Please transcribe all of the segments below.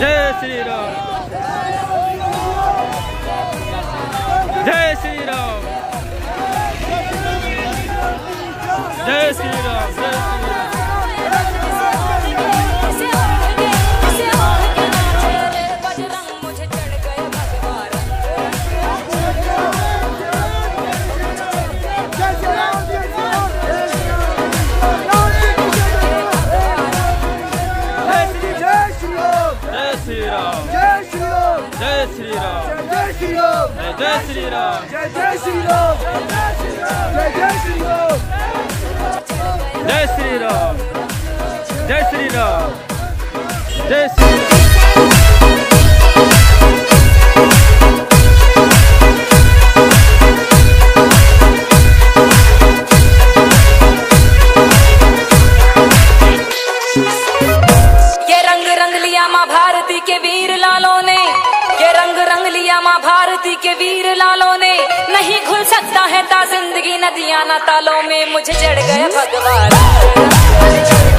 जय श्री राम, जय श्री राम, जय श्री राम, जय श्री राम। जय श्री राम, जय श्री राम, जय श्री राम, जय श्री राम, जय श्री राम, जय श्री राम। ये रंग रंग लिया माँ भारती के वीर लालों ने, ये रंग रंग लिया माँ भारती के वीर लालों ने। नहीं घुल सकता है ता जिंदगी नदियां ना तालों में। मुझे चढ़ गया भगवान, मुझे चढ़ गया भगवान।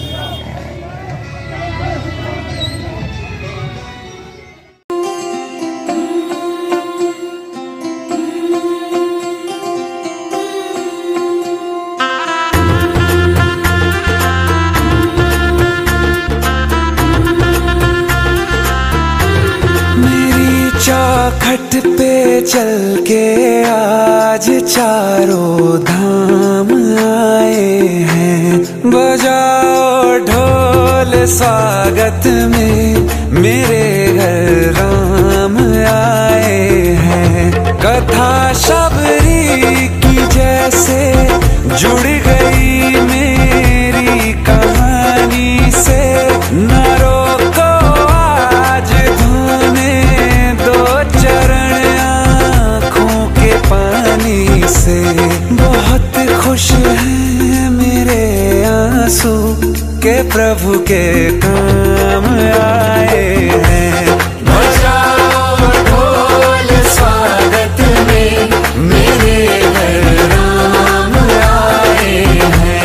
खट पे चल के आज चारों धाम आए हैं। बजाओ ढोल स्वागत में मेरे घर राम आए हैं। कथा शबरी की जैसे जुड़ गई मेरी कहानी से। न रोको आज धोने चरण आँखों के पानी से। बहुत खुश हैं मेरे आंसू के प्रभु के काम आए हैं। बजाओ ढोल स्वागत में मेरे घर राम आए हैं।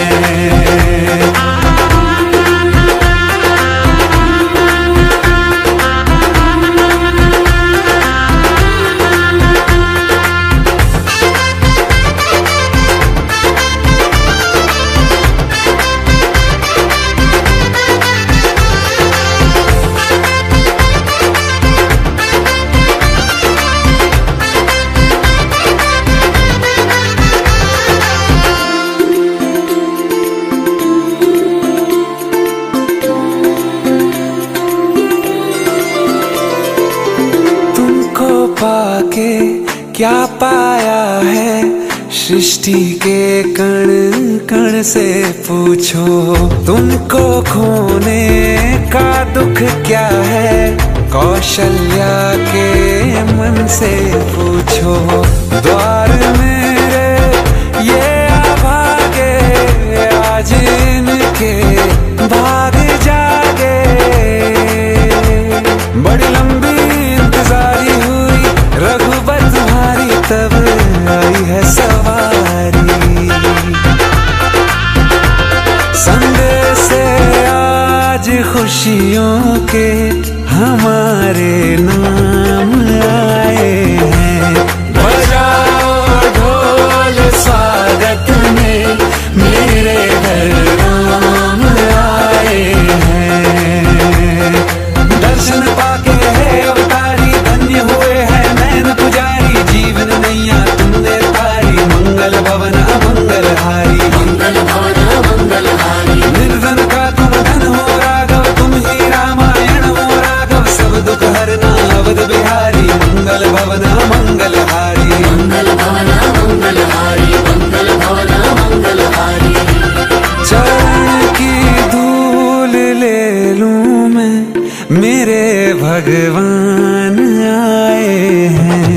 क्या पाया है सृष्टि के कण कण से पूछो। तुमको खोने का दुख क्या है कौशल्या के मन से पूछो। द्वार मेरे ये आभागे आज इनके भाग जागे। खुशियों के हमारे नाम आए हैं। बजाओ ढोल स्वागत में मेरे घर राम आए हैं। दर्शन पाके है अवतारी, धन्य हुए हैं नैन पुजारी, जीवन नैया तुमने तारी, मंगल भवना मंगलहारी, मंगल भवना मंगलहारी। निर्धन का तुम धन हो राघव, तुम ही रामायण हो राघव, सब दुख हरना अवध बिहारी, मंगल भवना मंगलहारी, मंगल भवना मंगलहारी, मंगल भवना मंगलहारी। चरण की धूल ले लूं मैं, मेरे भगवान आए हैं।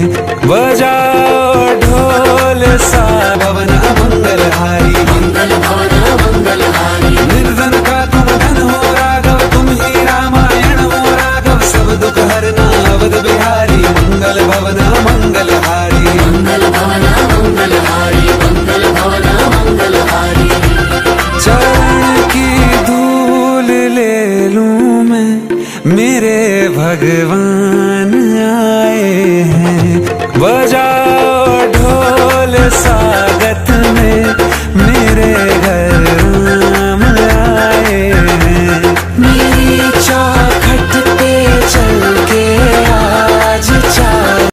बजाओ ढोल सा भवना मंगलहारी, मंगल भवना मंगलहारी। निर्धन का तुम धन हो राघव, तुम ही रामायण हो राघव, सब दुख हरना अवध बिहारी, मंगल भवना मंगलहारी, मंगल भवना मंगलहारी, मंगल भवना मंगलहारी। चरण की धूल ले लूं मैं, मेरे भगवान